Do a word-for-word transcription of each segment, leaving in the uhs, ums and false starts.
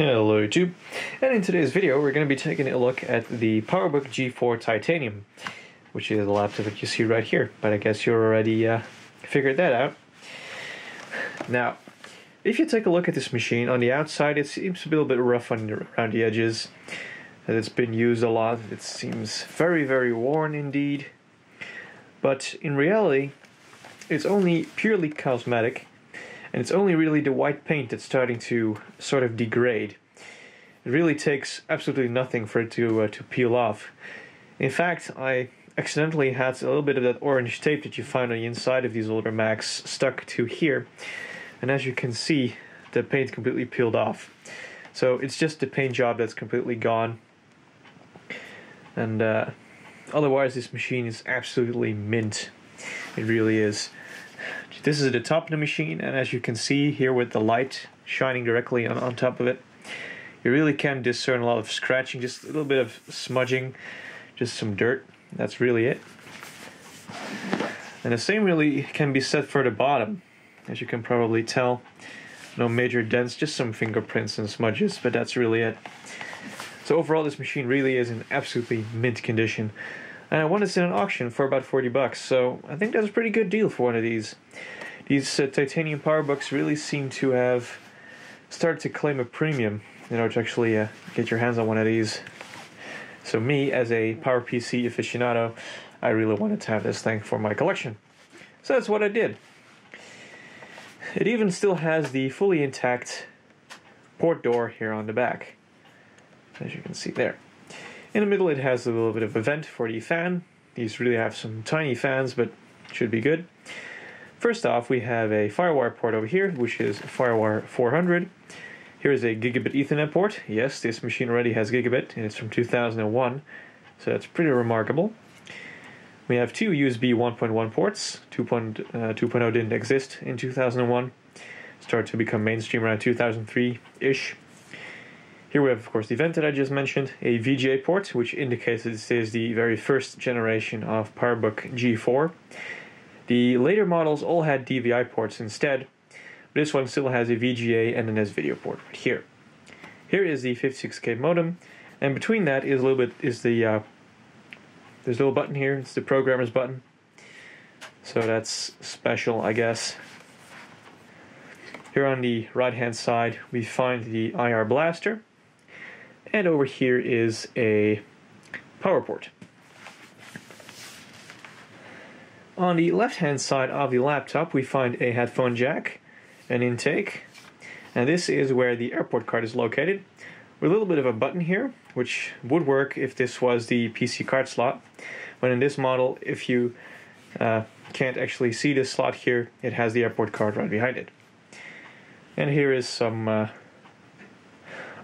Hello YouTube, and in today's video we're going to be taking a look at the PowerBook G four Titanium, which is the laptop that you see right here, but I guess you already uh, figured that out. Now, if you take a look at this machine, on the outside it seems a little bit rough on the, around the edges, and it's been used a lot. It seems very very worn indeed, but in reality it's only purely cosmetic. And it's only really the white paint that's starting to sort of degrade. It really takes absolutely nothing for it to uh, to peel off. In fact, I accidentally had a little bit of that orange tape that you find on the inside of these older Macs stuck to here. And as you can see, the paint completely peeled off. So it's just the paint job that's completely gone. And uh, otherwise this machine is absolutely mint. It really is. This is the top of the machine, and as you can see here with the light shining directly on, on top of it, you really can discern a lot of scratching, just a little bit of smudging, just some dirt. That's really it. And the same really can be said for the bottom. As you can probably tell, no major dents, just some fingerprints and smudges, but that's really it. So overall this machine really is in absolutely mint condition. And I won this in an auction for about forty bucks, so I think that's a pretty good deal for one of these. These uh, titanium PowerBooks really seem to have started to claim a premium, you know, to actually uh, get your hands on one of these. So me, as a PowerPC aficionado, I really wanted to have this thing for my collection. So that's what I did. It even still has the fully intact port door here on the back, as you can see there. In the middle it has a little bit of a vent for the fan. These really have some tiny fans, but should be good. First off, we have a FireWire port over here, which is FireWire four hundred. Here is a Gigabit Ethernet port. Yes, this machine already has Gigabit, and it's from two thousand one, so that's pretty remarkable. We have two U S B one point one ports. two point oh didn't exist in two thousand one. Started to become mainstream around two thousand three-ish. Here we have, of course, the vent that I just mentioned, a V G A port, which indicates that this is the very first generation of PowerBook G four. The later models all had D V I ports instead, but this one still has a V G A and an S video port right here. Here is the fifty-six K modem, and between that is a little bit is the uh, there's a little button here. It's the programmer's button, so that's special, I guess. Here on the right-hand side, we find the I R blaster. And over here is a power port. On the left-hand side of the laptop, we find a headphone jack, an intake, and this is where the Airport card is located, with a little bit of a button here, which would work if this was the P C card slot. But in this model, if you uh, can't actually see this slot here, it has the Airport card right behind it. And here is some uh,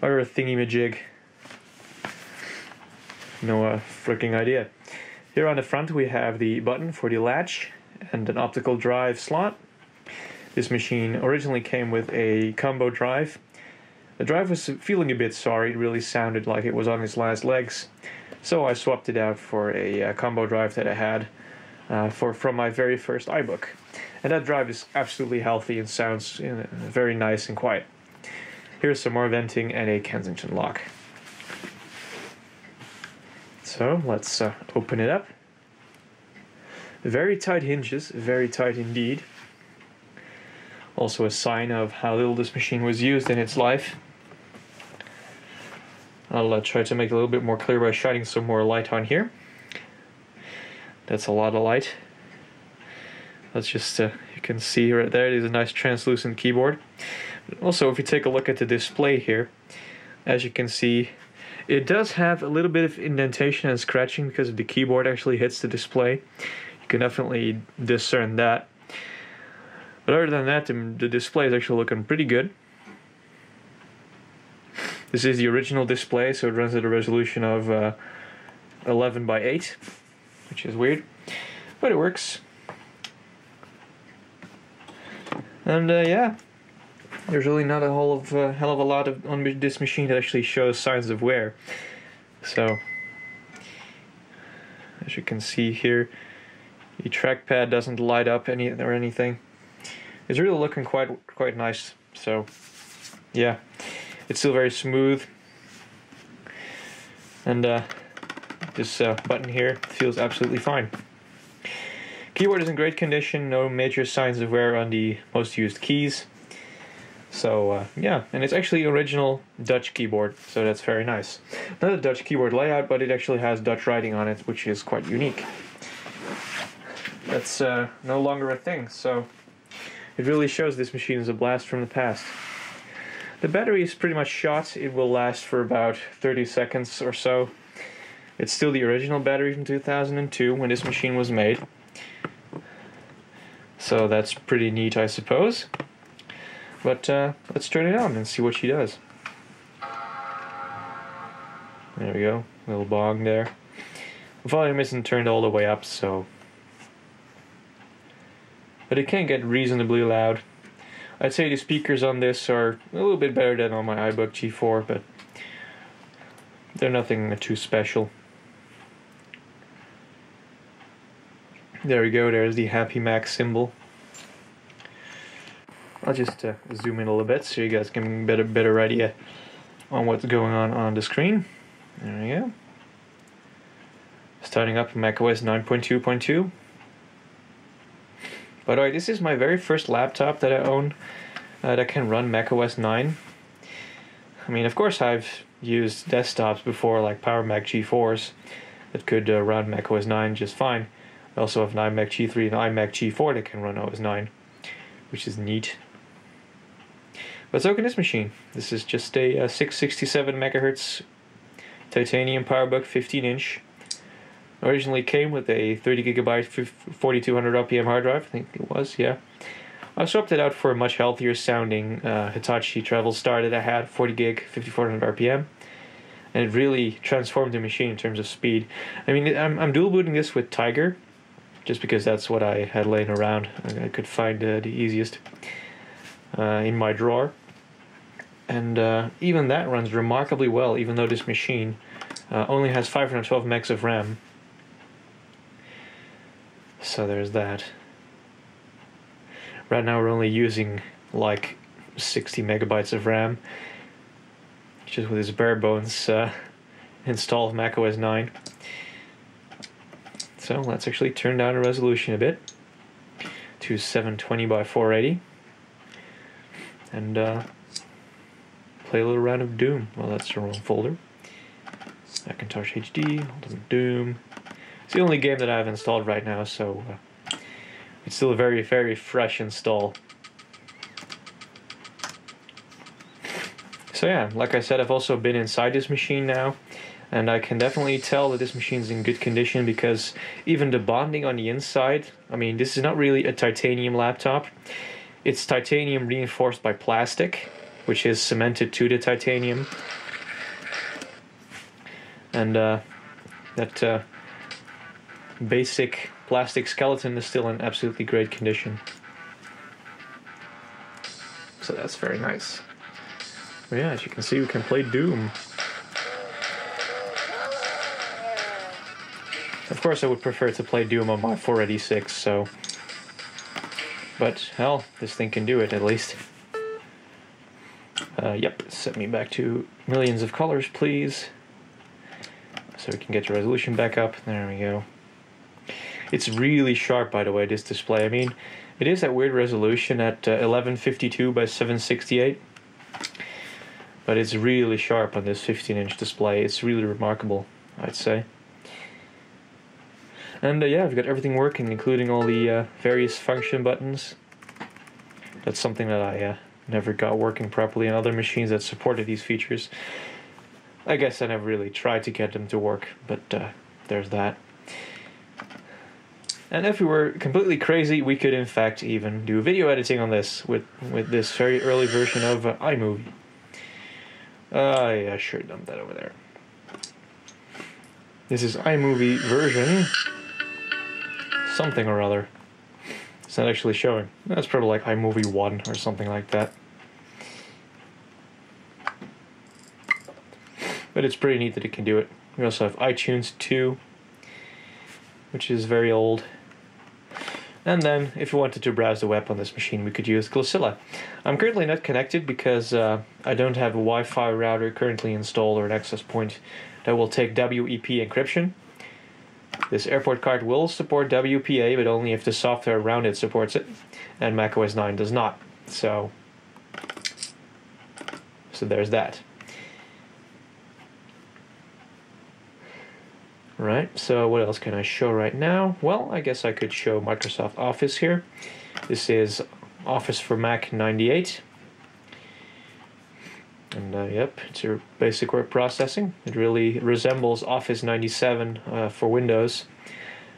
other thingy-majig. No uh, freaking idea. Here on the front we have the button for the latch and an optical drive slot. This machine originally came with a combo drive. The drive was feeling a bit sorry, it really sounded like it was on its last legs. So I swapped it out for a uh, combo drive that I had uh, for from my very first iBook. And that drive is absolutely healthy and sounds uh, very nice and quiet. Here's some more venting and a Kensington lock. So let's uh, open it up. Very tight hinges, very tight indeed. Also a sign of how little this machine was used in its life. I'll uh, try to make it a little bit more clear by shining some more light on here. That's a lot of light. That's just, uh, you can see right there, there's a nice translucent keyboard. Also, if you take a look at the display here, as you can see, it does have a little bit of indentation and scratching because the keyboard actually hits the display. You can definitely discern that. But other than that, the, the display is actually looking pretty good. This is the original display, so it runs at a resolution of uh, eleven by eight, which is weird, but it works. And uh, yeah. There's really not a whole of, uh, hell of a lot of, on this machine that actually shows signs of wear. So, as you can see here, the trackpad doesn't light up any or anything. It's really looking quite quite nice. So, yeah, It's still very smooth. And uh, this uh, button here feels absolutely fine. Keyboard is in great condition, no major signs of wear on the most used keys. So uh, yeah, and it's actually original Dutch keyboard, so that's very nice. Not a Dutch keyboard layout, but it actually has Dutch writing on it, which is quite unique. That's uh, no longer a thing, so it really shows this machine is a blast from the past. The battery is pretty much shot. It will last for about thirty seconds or so. It's still the original battery from two thousand two when this machine was made. So that's pretty neat, I suppose. But uh, let's turn it on and see what she does. There we go, little bong there. Volume isn't turned all the way up, so... but it can get reasonably loud. I'd say the speakers on this are a little bit better than on my iBook G four, but they're nothing too special. There we go, there's the Happy Mac symbol. I'll just uh, zoom in a little bit so you guys can get a better idea on what's going on on the screen. There we go. Starting up macOS nine point two point two. By the way, this is my very first laptop that I own uh, that can run macOS nine. I mean, of course I've used desktops before, like PowerMac G fours, that could uh, run macOS nine just fine. I also have an iMac G three and iMac G four that can run O S nine, which is neat. But so can this machine. This is just a, a six sixty-seven megahertz titanium PowerBook fifteen inch. Originally came with a thirty gigabyte forty-two hundred R P M hard drive, I think it was, yeah. I swapped it out for a much healthier sounding uh, Hitachi Travel Star that I had, forty gig, fifty-four hundred R P M. And it really transformed the machine in terms of speed. I mean, I'm, I'm dual booting this with Tiger, just because that's what I had laying around. I could find uh, the easiest uh, in my drawer. And uh, even that runs remarkably well, even though this machine uh, only has five hundred twelve megs of RAM. So there's that. Right now we're only using like sixty megabytes of RAM, just with this bare bones uh, install of macOS nine. So let's actually turn down the resolution a bit to seven twenty by four eighty and uh, play a little round of Doom. Well, that's the wrong folder. Macintosh H D, Ultimate Doom. It's the only game that I have installed right now, so uh, it's still a very, very fresh install. So yeah, like I said, I've also been inside this machine now, and I can definitely tell that this machine's in good condition because even the bonding on the inside, I mean, this is not really a titanium laptop. It's titanium reinforced by plastic, which is cemented to the titanium. And uh, that uh, basic plastic skeleton is still in absolutely great condition. So that's very nice. But yeah, as you can see, we can play Doom. Of course, I would prefer to play Doom on my four eighty-six, so... but, hell, this thing can do it, at least. Uh, yep, set me back to millions of colors, please. So we can get the resolution back up. There we go. It's really sharp, by the way, this display. I mean, it is that weird resolution at uh, eleven fifty-two by seven sixty-eight. But it's really sharp on this fifteen inch display. It's really remarkable, I'd say. And uh, yeah, I've got everything working, including all the uh, various function buttons. That's something that I uh, never got working properly on other machines that supported these features. I guess I never really tried to get them to work, but uh, there's that. And if we were completely crazy, we could in fact even do video editing on this with, with this very early version of uh, iMovie. Ah, uh, yeah, I sure dumped that over there. This is iMovie version... something or other. It's not actually showing. That's probably like iMovie one or something like that. But it's pretty neat that it can do it. We also have iTunes two, which is very old. And then if you wanted to browse the web on this machine, we could use Glucilla. I'm currently not connected because uh, I don't have a Wi-Fi router currently installed or an access point that will take W E P encryption. This airport card will support W P A, but only if the software around it supports it, and Mac O S nine does not. So, so there's that. Right, so what else can I show right now? Well, I guess I could show Microsoft Office here. This is Office for Mac ninety-eight. And uh, yep, it's your basic word processing. It really resembles Office ninety-seven uh, for Windows,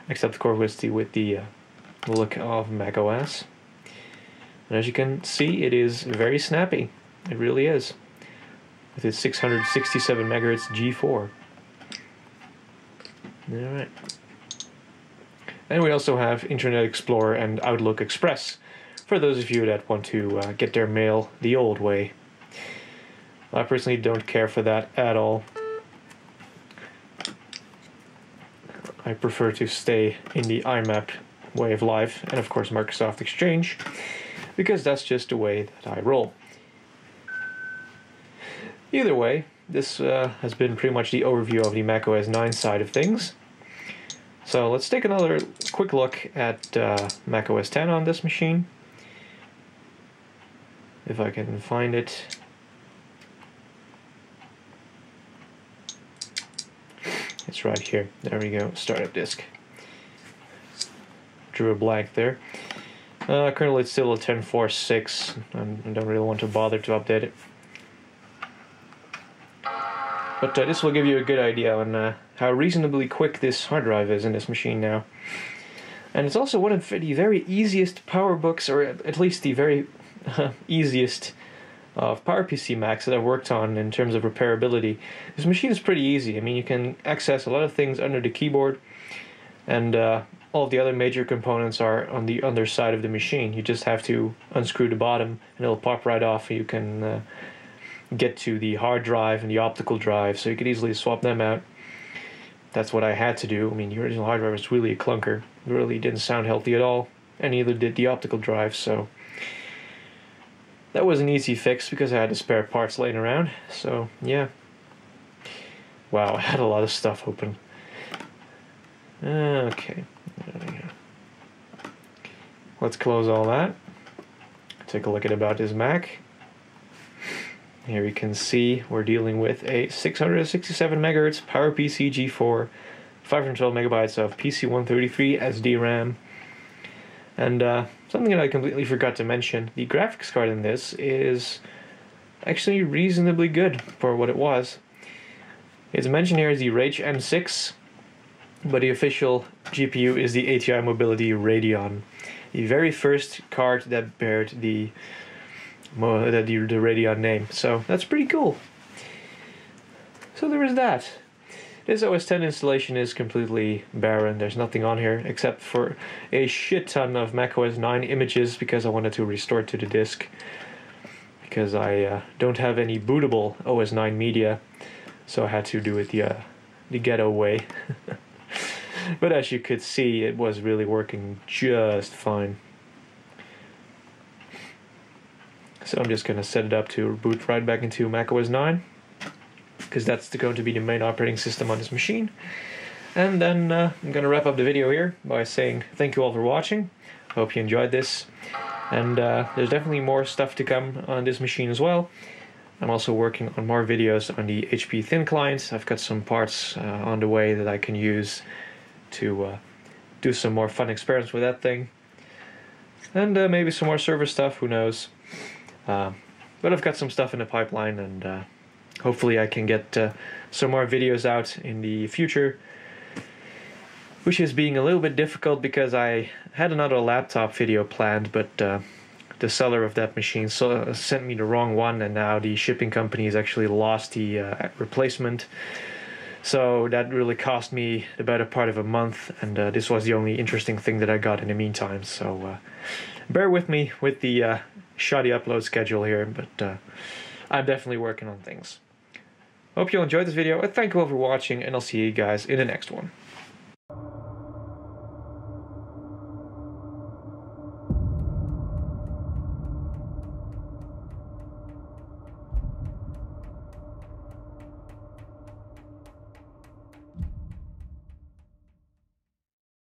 except of course with the, with the uh, look of Mac O S. And as you can see, it is very snappy. It really is. With its six hundred sixty-seven megahertz G four. Alright. And we also have Internet Explorer and Outlook Express, for those of you that want to uh, get their mail the old way. I personally don't care for that at all. I prefer to stay in the I MAP way of life, and of course Microsoft Exchange, because that's just the way that I roll. Either way, this uh, has been pretty much the overview of the Mac O S nine side of things. So let's take another quick look at uh, Mac O S ten on this machine. If I can find it. It's right here. There we go. Startup disk. Drew a blank there. Uh, currently it's still a ten point four point six. I don't really want to bother to update it. But uh, this will give you a good idea on uh, how reasonably quick this hard drive is in this machine now. And it's also one of the very easiest PowerBooks, or at least the very uh, easiest of PowerPC Macs that I've worked on in terms of repairability. This machine is pretty easy. I mean, you can access a lot of things under the keyboard, and uh, all of the other major components are on the underside of the machine. You just have to unscrew the bottom, and it'll pop right off, and you can... Uh, get to the hard drive and the optical drive, so you could easily swap them out. That's what I had to do. I mean, the original hard drive was really a clunker. It really didn't sound healthy at all, and neither did the optical drive, so... That was an easy fix, because I had the spare parts laying around, so, yeah. Wow, I had a lot of stuff open. Okay. There we go. Let's close all that. Take a look at about this Mac. Here you can see we're dealing with a six hundred sixty-seven megahertz PowerPC G four, five hundred twelve megabytes of P C one thirty-three S D RAM, and uh, something that I completely forgot to mention, the graphics card in this is actually reasonably good for what it was. It's mentioned here as the Rage M six, but the official G P U is the A T I Mobility Radeon, the very first card that bared the The, the Radeon name, so that's pretty cool. So there is that. This O S X installation is completely barren. There's nothing on here except for a shit ton of Mac O S nine images, because I wanted to restore to the disk, because I uh, don't have any bootable O S nine media, so I had to do it the uh, the ghetto way. But as you could see, it was really working just fine. So I'm just going to set it up to boot right back into Mac O S nine, because that's going to be the main operating system on this machine. And then uh, I'm going to wrap up the video here by saying thank you all for watching. Hope you enjoyed this. And uh, there's definitely more stuff to come on this machine as well. I'm also working on more videos on the H P Thin client. I've got some parts uh, on the way that I can use to uh, do some more fun experiments with that thing. And uh, maybe some more server stuff, who knows. Uh, but I've got some stuff in the pipeline, and uh, hopefully I can get uh, some more videos out in the future, which is being a little bit difficult because I had another laptop video planned, but uh, the seller of that machine so, uh, sent me the wrong one, and now the shipping company has actually lost the uh, replacement. So that really cost me the better part of a month, and uh, this was the only interesting thing that I got in the meantime. So uh, bear with me with the uh, shoddy upload schedule here, but uh, I'm definitely working on things. Hope you all enjoyed this video, and thank you all for watching, and I'll see you guys in the next one.